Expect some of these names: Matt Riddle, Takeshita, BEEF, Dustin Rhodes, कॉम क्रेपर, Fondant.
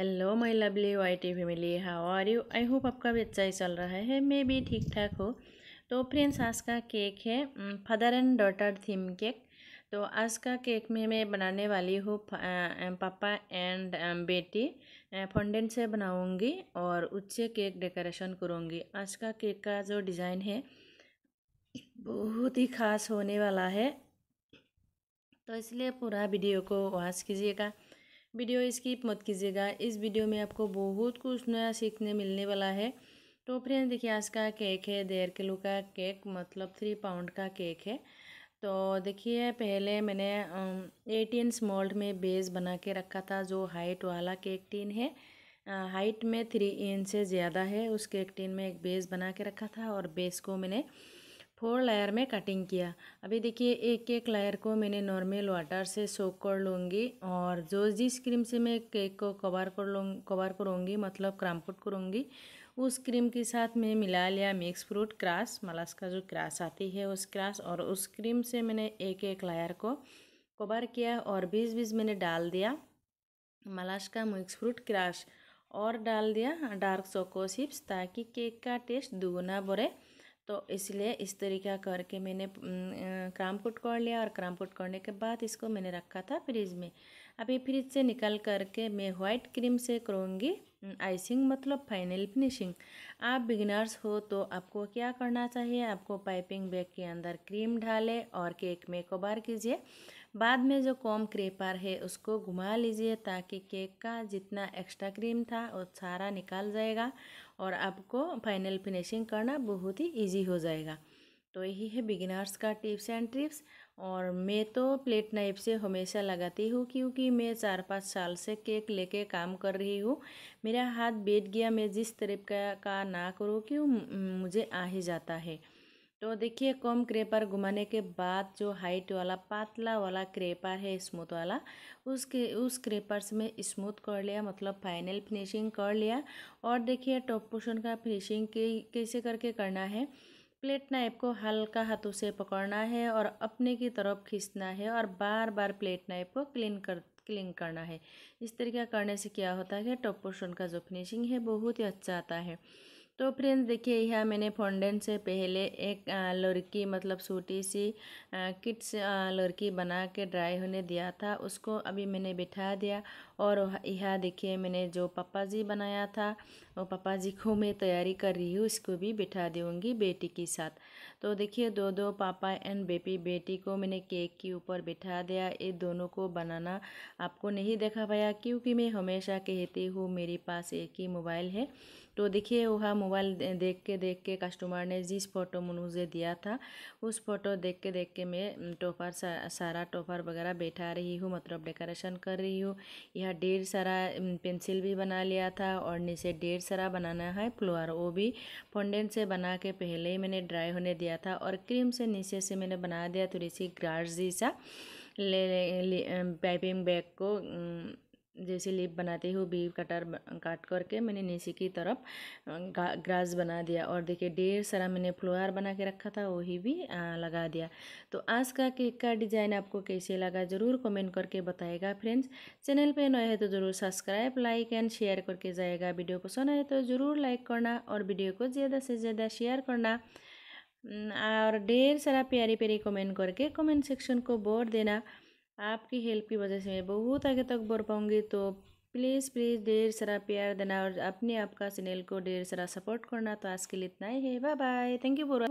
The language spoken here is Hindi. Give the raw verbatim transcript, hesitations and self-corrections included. Hello my lovely YT family, how are you. I hope आपका भी अच्छा ही चल रहा है, मैं भी ठीक ठाक हूँ। तो फ्रेंड्स, आज का केक है father and daughter theme cake. तो आज का केक में मैं बनाने वाली हूँ पापा एंड बेटी, फोंडेंट से बनाऊँगी और उससे केक डेकोरेशन करूँगी। आज का केक का जो डिज़ाइन है बहुत ही ख़ास होने वाला है, तो इसलिए पूरा वीडियो को वॉच कीजिएगा, वीडियो स्किप मत कीजिएगा। इस वीडियो में आपको बहुत कुछ नया सीखने मिलने वाला है। तो फ्रेंड्स देखिए, आज का केक है डेढ़ किलो का केक, मतलब थ्री पाउंड का केक है। तो देखिए, पहले मैंने एट इंच मोल्ड में बेस बना के रखा था, जो हाइट वाला केक टिन है, हाइट में थ्री इंच से ज़्यादा है, उस केक टिन में एक बेस बना के रखा था और बेस को मैंने फोर लायर में कटिंग किया। अभी देखिए, एक एक लायर को मैंने नॉर्मल वाटर से सोक कर लूँगी और जो जिस क्रीम से मैं केक को कवर कर लूँ कवर करूँगी, मतलब क्रम्पट करूँगी, उस क्रीम के साथ मैं मिला लिया मिक्स फ्रूट क्रास, मलास का जो क्रास आती है उस क्रास, और उस क्रीम से मैंने एक एक लायर को कवर किया और बीस बीस मैंने डाल दिया मलास का मिक्स फ्रूट क्रास और डाल दिया डार्क चोको चिप्स, ताकि केक का टेस्ट दुगुना बढ़े। तो इसलिए इस तरीका करके मैंने क्रम्पट कर लिया और क्रम्पट करने के बाद इसको मैंने रखा था फ्रिज में। अभी फ्रिज से निकाल करके मैं वाइट क्रीम से करूँगी आइसिंग, मतलब फाइनल फिनिशिंग। आप बिगिनर्स हो तो आपको क्या करना चाहिए, आपको पाइपिंग बैग के अंदर क्रीम डालें और केक में कवर कीजिए, बाद में जो कॉम क्रेपर है उसको घुमा लीजिए, ताकि केक का जितना एक्स्ट्रा क्रीम था वो सारा निकाल जाएगा और आपको फाइनल फिनिशिंग करना बहुत ही इजी हो जाएगा। तो यही है बिगिनर्स का टिप्स एंड ट्रिप्स। और मैं तो प्लेट नाइफ से हमेशा लगाती हूँ, क्योंकि मैं चार पाँच साल से केक लेके काम कर रही हूँ, मेरा हाथ बैठ गया, मैं जिस तरीके का ना करूँ क्यों मुझे आ ही जाता है। तो देखिए, कॉम क्रेपर घुमाने के बाद जो हाइट वाला पातला वाला क्रेपर है स्मूथ वाला, उसके उस क्रेपर से मैं स्मूथ कर लिया, मतलब फाइनल फिनिशिंग कर लिया। और देखिए, टॉप पोर्शन का फिनिशिंग कैसे करके करना है, प्लेट नाइफ को हल्का हाथों से पकड़ना है और अपने की तरफ खींचना है और बार बार प्लेट नाइफ को क्लीन कर क्लीन करना है। इस तरीका करने से क्या होता है, टॉप पोर्शन का जो फिनिशिंग है बहुत ही अच्छा आता है। तो फ्रेंड्स देखिए, यहाँ मैंने फोंडेंट से पहले एक लड़की, मतलब छोटी सी किड्स लड़की बना के ड्राई होने दिया था, उसको अभी मैंने बिठा दिया। और यहाँ देखिए, मैंने जो पापा जी बनाया था वो पापा जी को मैं तैयारी कर रही हूँ, इसको भी बिठा दूँगी बेटी के साथ। तो देखिए, दो दो पापा एंड बेबी बेटी को मैंने केक के ऊपर बिठा दिया। ये दोनों को बनाना आपको नहीं देखा पाया, क्योंकि मैं हमेशा कहती हूँ मेरे पास एक ही मोबाइल है। तो देखिए, वह मोबाइल देख के देख के कस्टमर ने जिस फ़ोटो मुझे दिया था उस फ़ोटो देख के देख के मैं टोपर सारा टोपर वगैरह बैठा रही हूँ, मतलब डेकोरेशन कर रही हूँ। यह ढेर सारा पेंसिल भी बना लिया था और नीचे ढेर सारा बनाना है फ्लोर, वो भी फोंडेंट से बना के पहले ही मैंने ड्राई होने दिया था और क्रीम से नीचे से मैंने बना दिया थोड़ी सी ग्रास जैसा, ले पाइपिंग बैग को जैसे लिप बनाते हो बीव कटर काट करके मैंने नीचे की तरफ ग्रास बना दिया। और देखिए, ढेर सारा मैंने फ्लोर बना के रखा था, वही भी आ, लगा दिया। तो आज का केक का डिज़ाइन आपको कैसे लगा ज़रूर कमेंट करके बताएगा। फ्रेंड्स, चैनल पे नए हैं तो ज़रूर सब्सक्राइब, लाइक एंड शेयर करके जाएगा। वीडियो पसंद आए तो ज़रूर लाइक करना और वीडियो को ज़्यादा से ज़्यादा शेयर करना और ढेर सारा प्यारी प्यारी कमेंट करके कमेंट सेक्शन को वोट देना। आपकी हेल्प की वजह से मैं बहुत आगे तक बढ़ पाऊँगी। तो प्लीज़ प्लीज़ ढेर सारा प्यार देना और अपने आपका चैनल को ढेर सारा सपोर्ट करना। तो आज के लिए इतना ही है, bye bye, thank you for